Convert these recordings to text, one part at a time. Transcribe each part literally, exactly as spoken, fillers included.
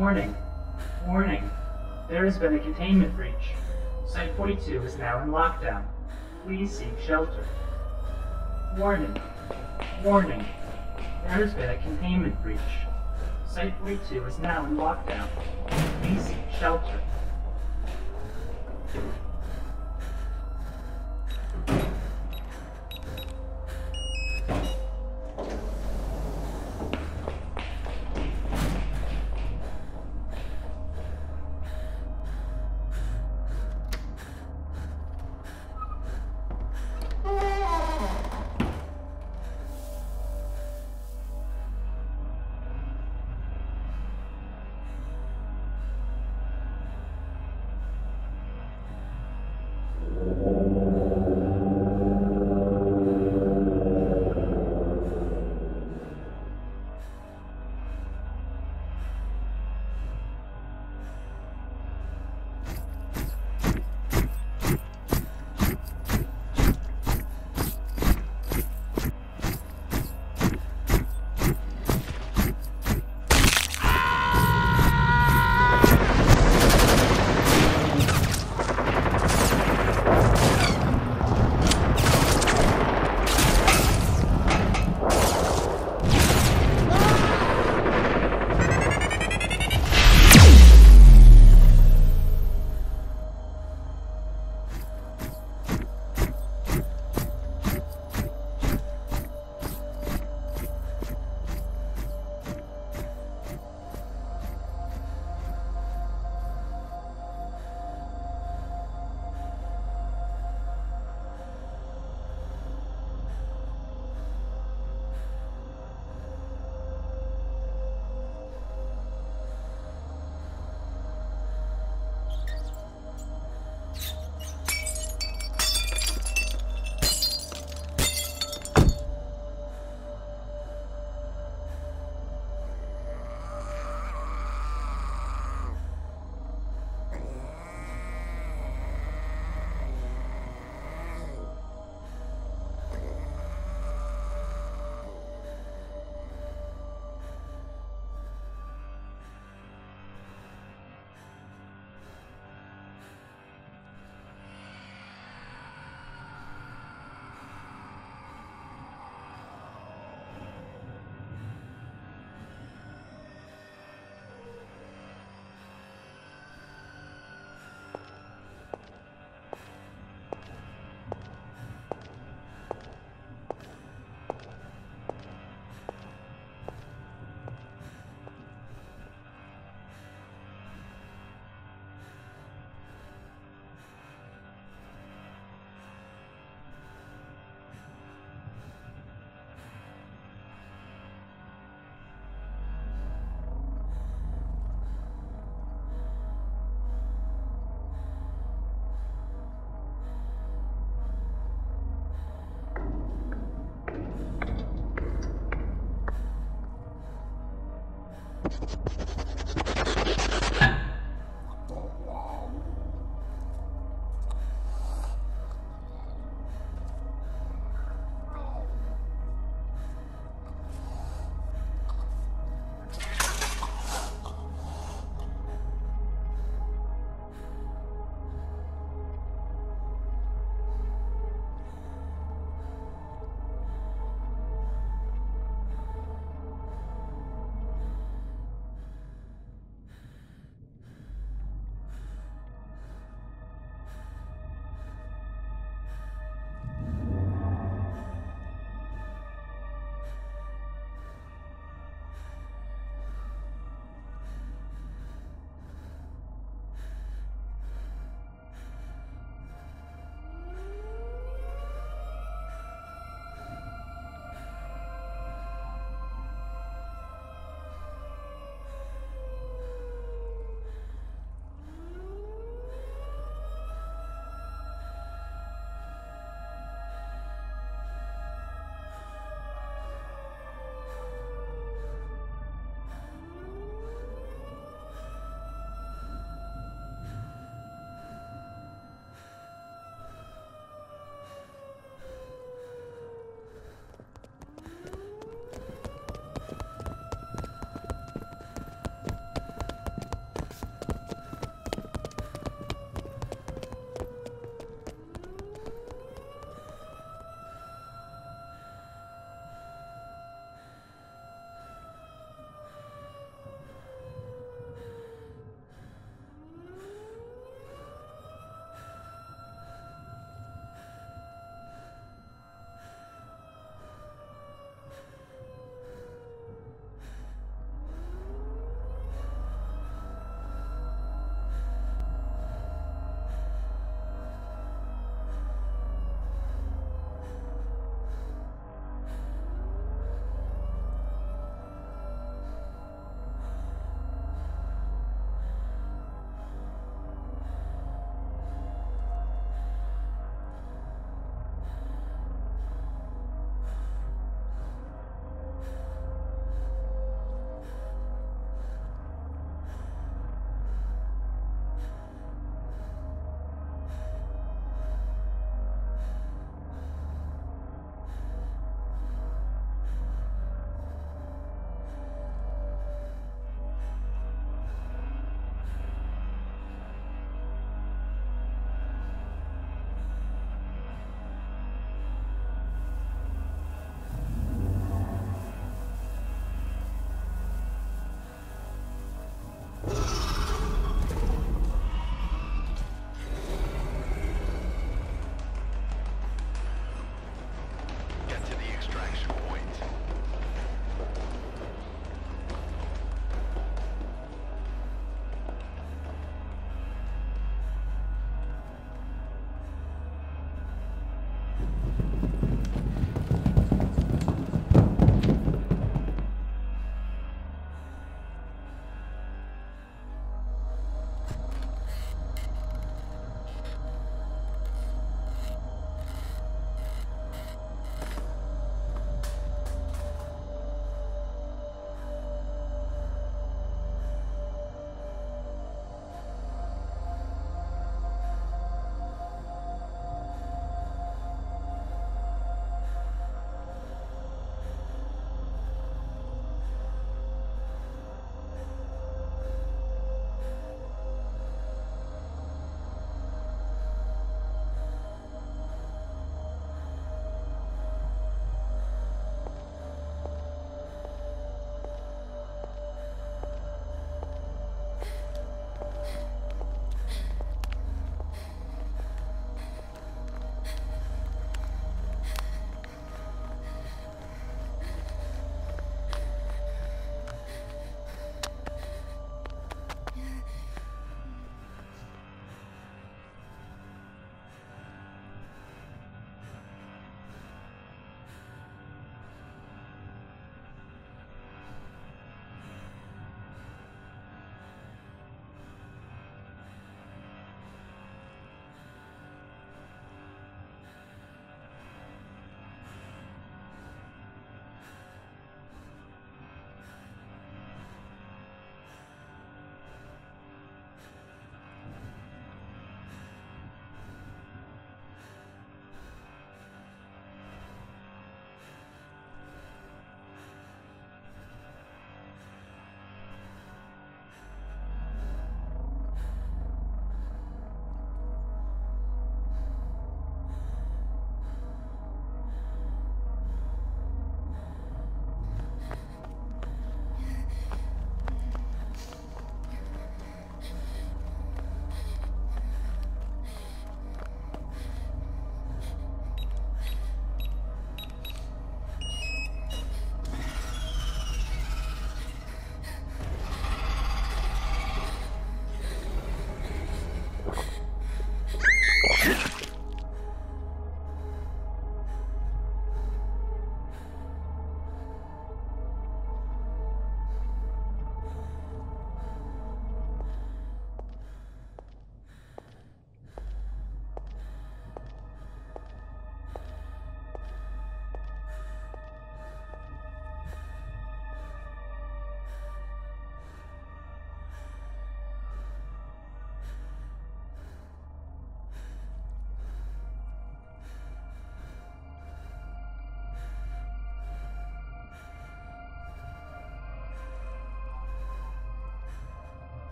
Warning. Warning. There has been a containment breach. Site forty-two is now in lockdown. Please seek shelter. Warning. Warning. There has been a containment breach. Site forty-two is now in lockdown. Please seek shelter.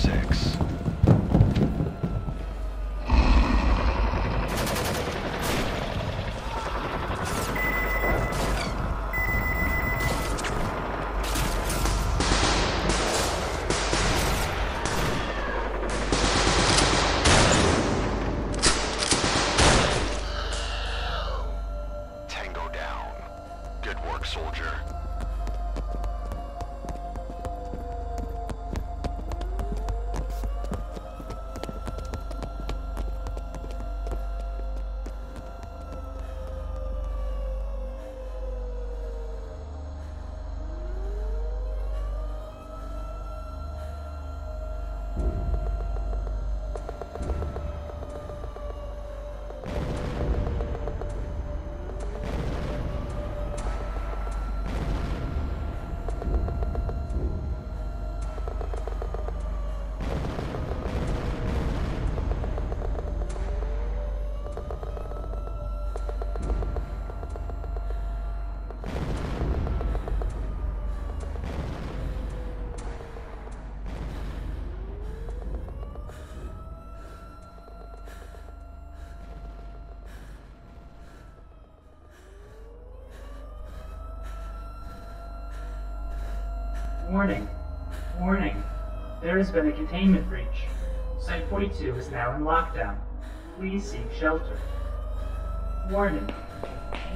six. Warning, warning, there has been a containment breach. Site forty-two is now in lockdown. Please seek shelter. Warning,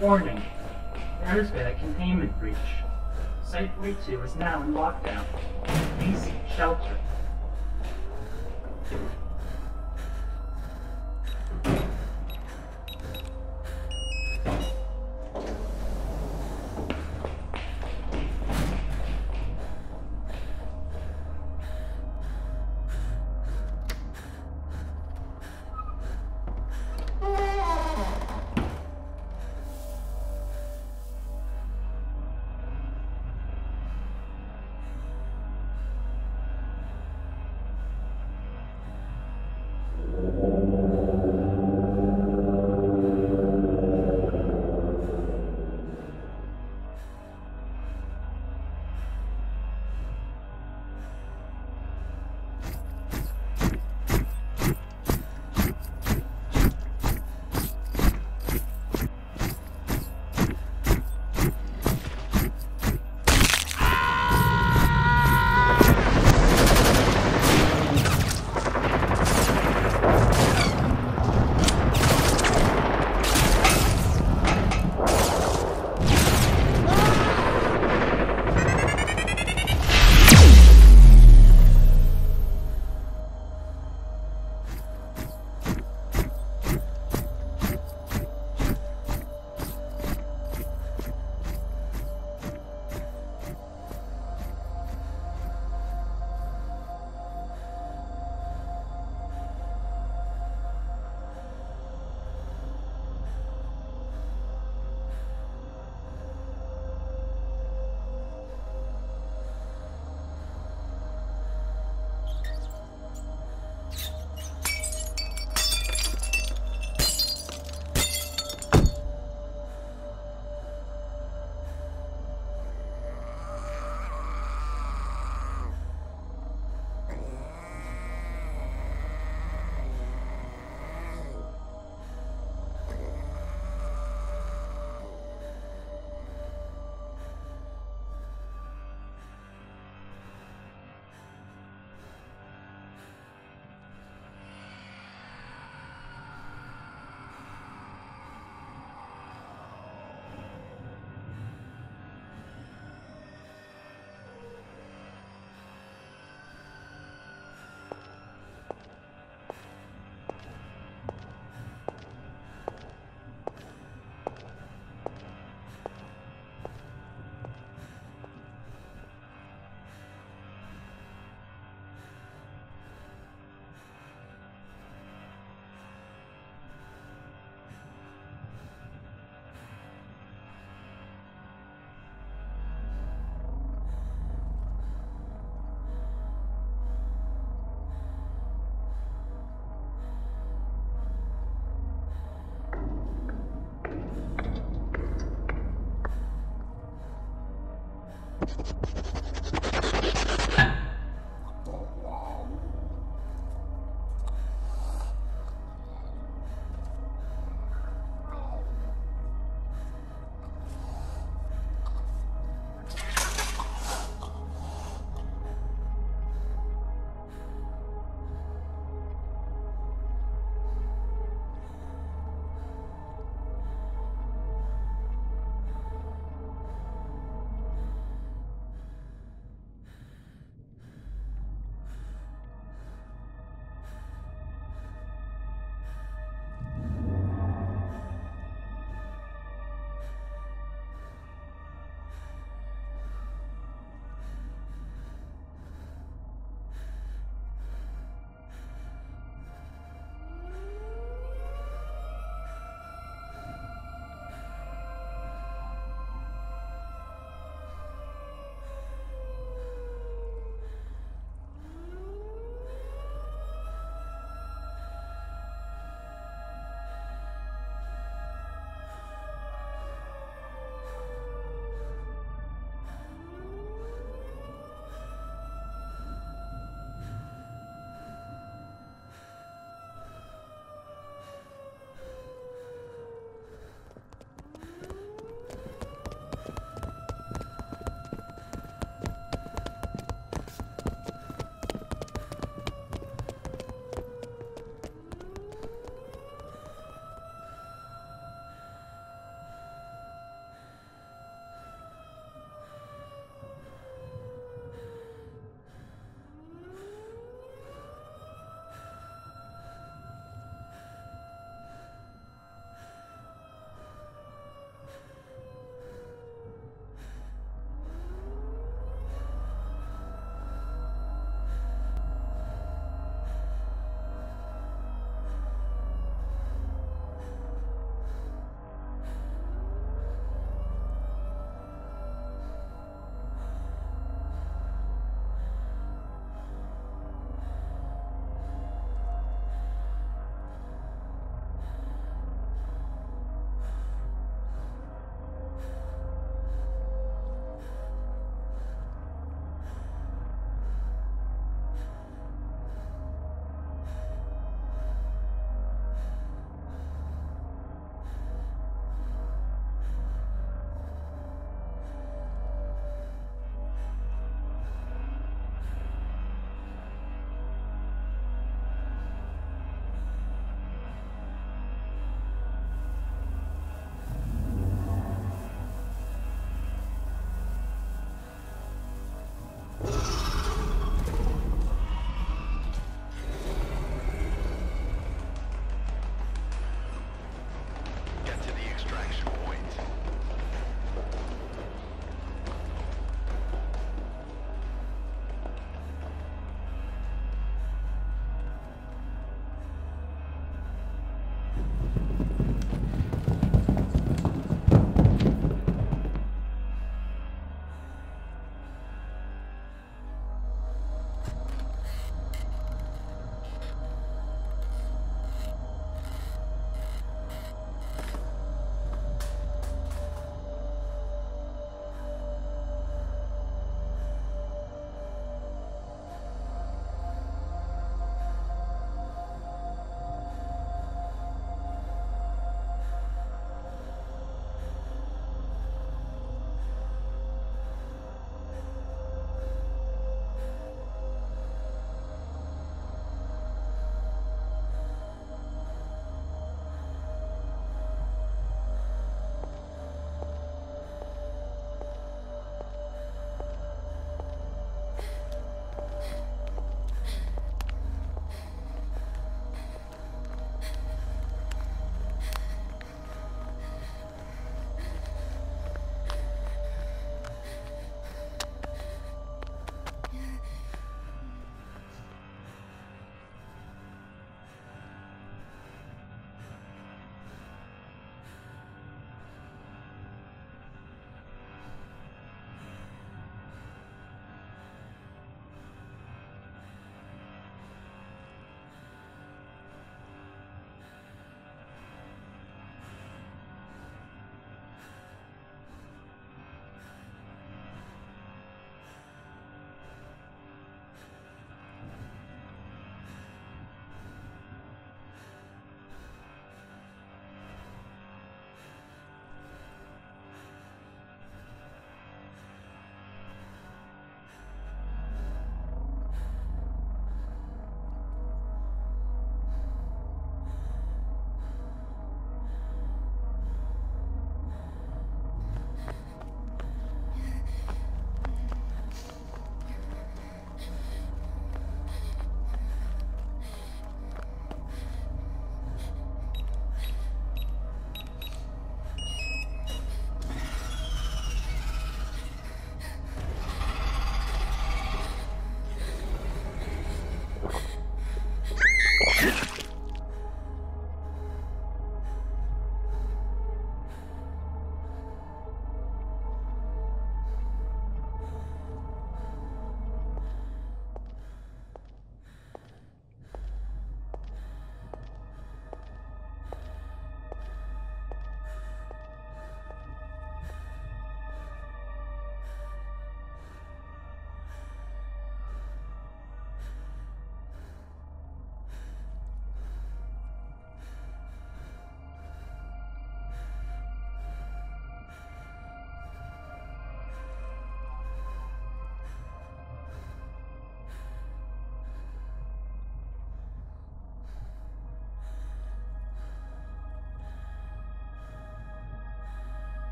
warning, there has been a containment breach. Site forty-two is now in lockdown. Please seek shelter.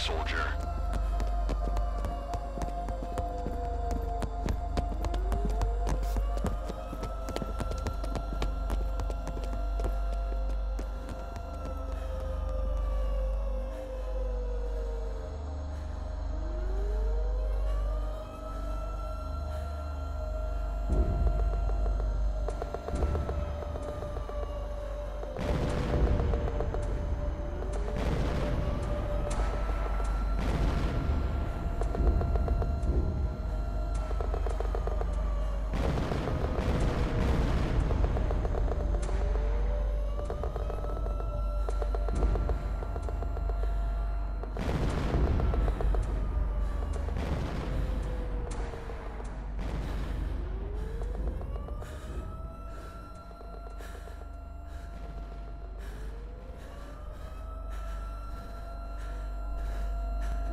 soldier.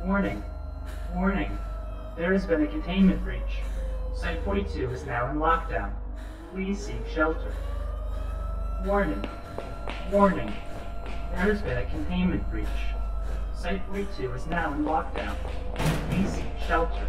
Warning, warning, there has been a containment breach. Site forty-two is now in lockdown. Please seek shelter. Warning, warning, there has been a containment breach. Site forty-two is now in lockdown. Please seek shelter.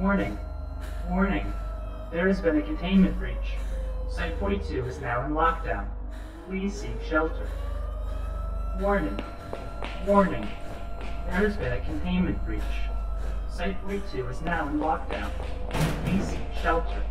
Warning, warning, there has been a containment breach. Site forty-two is now in lockdown. Please seek shelter. Warning, warning, there has been a containment breach. Site forty-two is now in lockdown. Please seek shelter.